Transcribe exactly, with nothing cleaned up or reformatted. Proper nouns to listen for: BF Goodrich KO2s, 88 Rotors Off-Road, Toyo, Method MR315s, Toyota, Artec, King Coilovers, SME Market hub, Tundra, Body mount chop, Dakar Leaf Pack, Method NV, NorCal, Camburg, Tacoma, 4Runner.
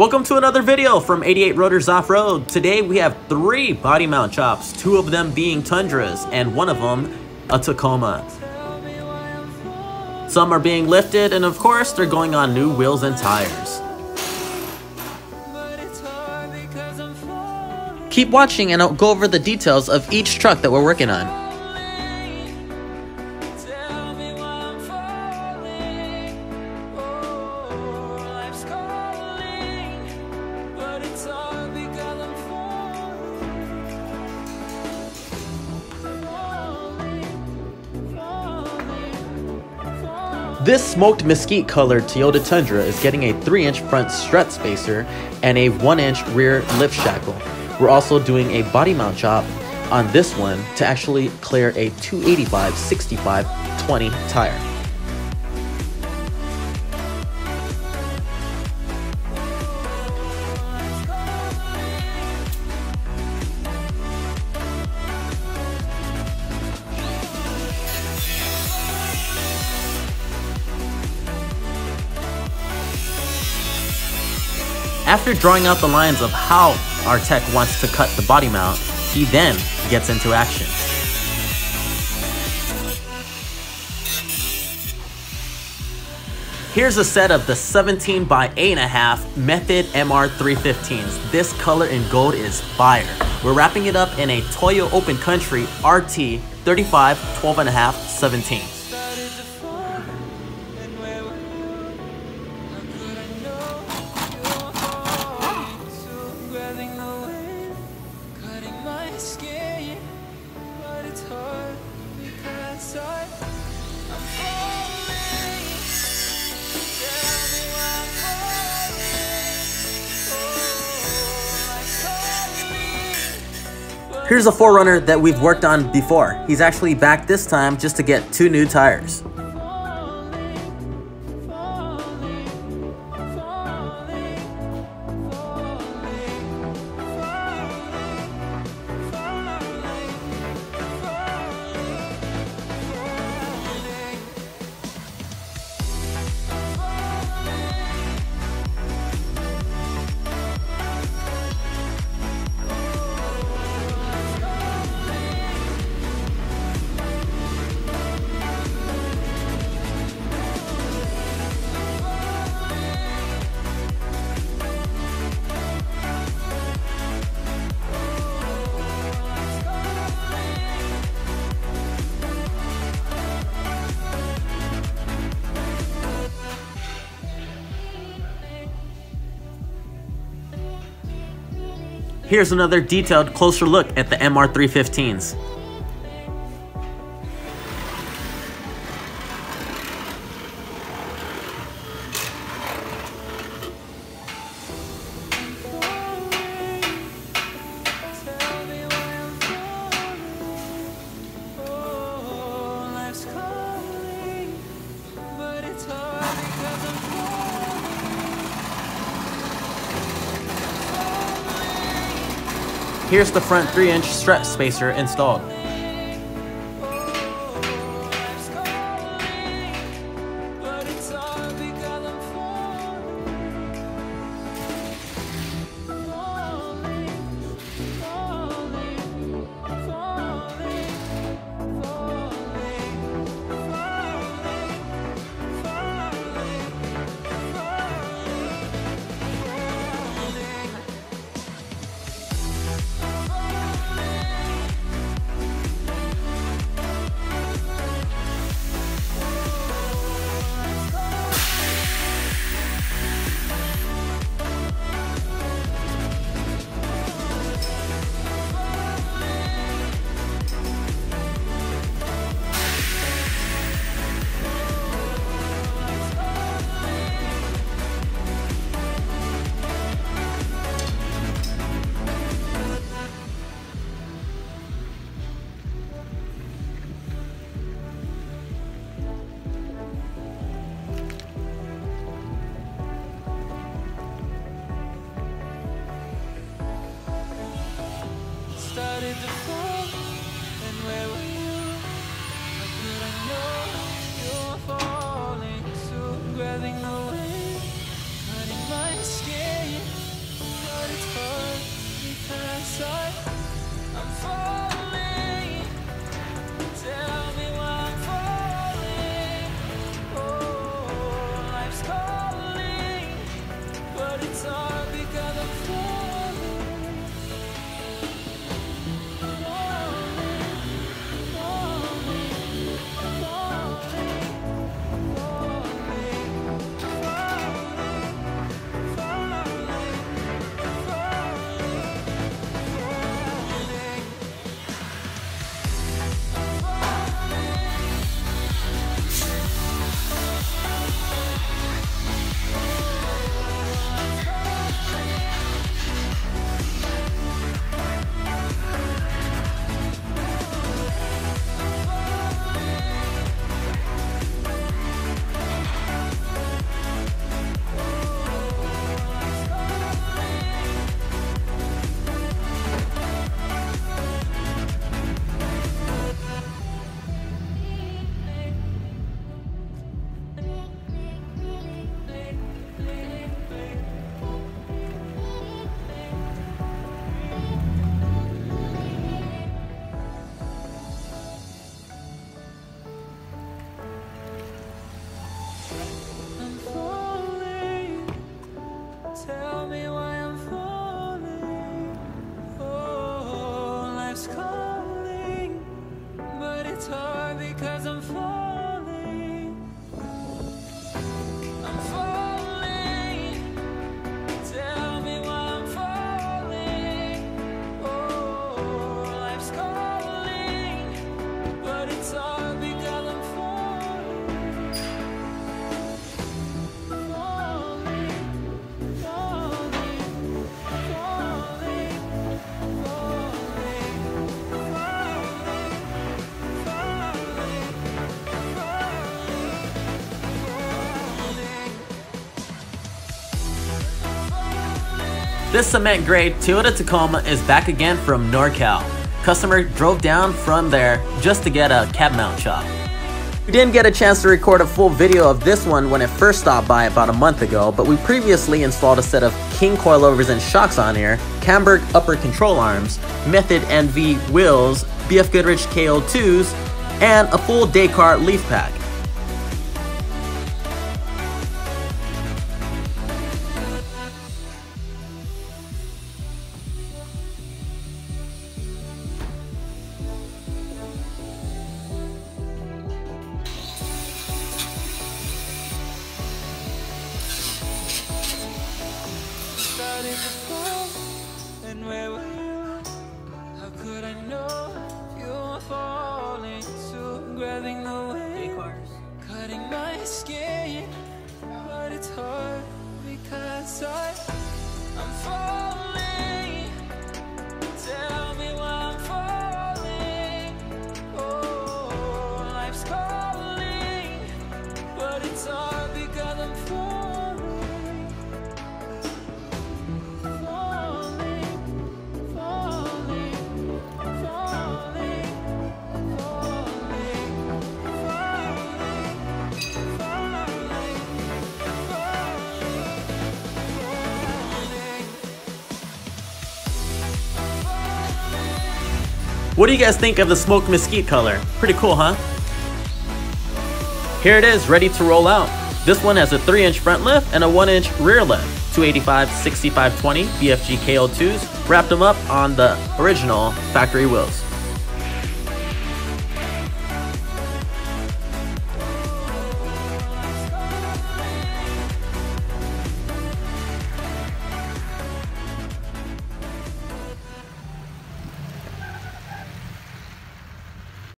Welcome to another video from eighty-eight Rotors Off-Road. Today we have three body mount chops, two of them being Tundras and one of them a Tacoma. Some are being lifted and of course they're going on new wheels and tires. Keep watching and I'll go over the details of each truck that we're working on. This smoked mesquite colored Toyota Tundra is getting a three inch front strut spacer and a one inch rear lift shackle. We're also doing a body mount chop on this one to actually clear a two eighty-five sixty-five twenty tire. After drawing out the lines of how Artec wants to cut the body mount, he then gets into action. Here's a set of the seventeen by eight and a half Method M R three fifteens. This color in gold is fire. We're wrapping it up in a Toyo Open Country R T thirty-five twelve and a half seventeen. Here's a four runner that we've worked on before. He's actually back this time just to get two new tires. Here's another detailed, closer look at the M R three fifteens. Here's the front three inch strut spacer installed. This cement grade Toyota Tacoma is back again from NorCal. Customer drove down from there just to get a cab mount shop. We didn't get a chance to record a full video of this one when it first stopped by about a month ago, but we previously installed a set of King coilovers and shocks on here, Camburg upper control arms, Method N V wheels, B F Goodrich K O twos, and a full Dakar Leaf Pack. What do you guys think of the smoked mesquite color? Pretty cool, huh? Here it is, ready to roll out. This one has a three inch front lift and a one inch rear lift. two eighty-five sixty-five twenty B F G K O twos, wrapped them up on the original factory wheels.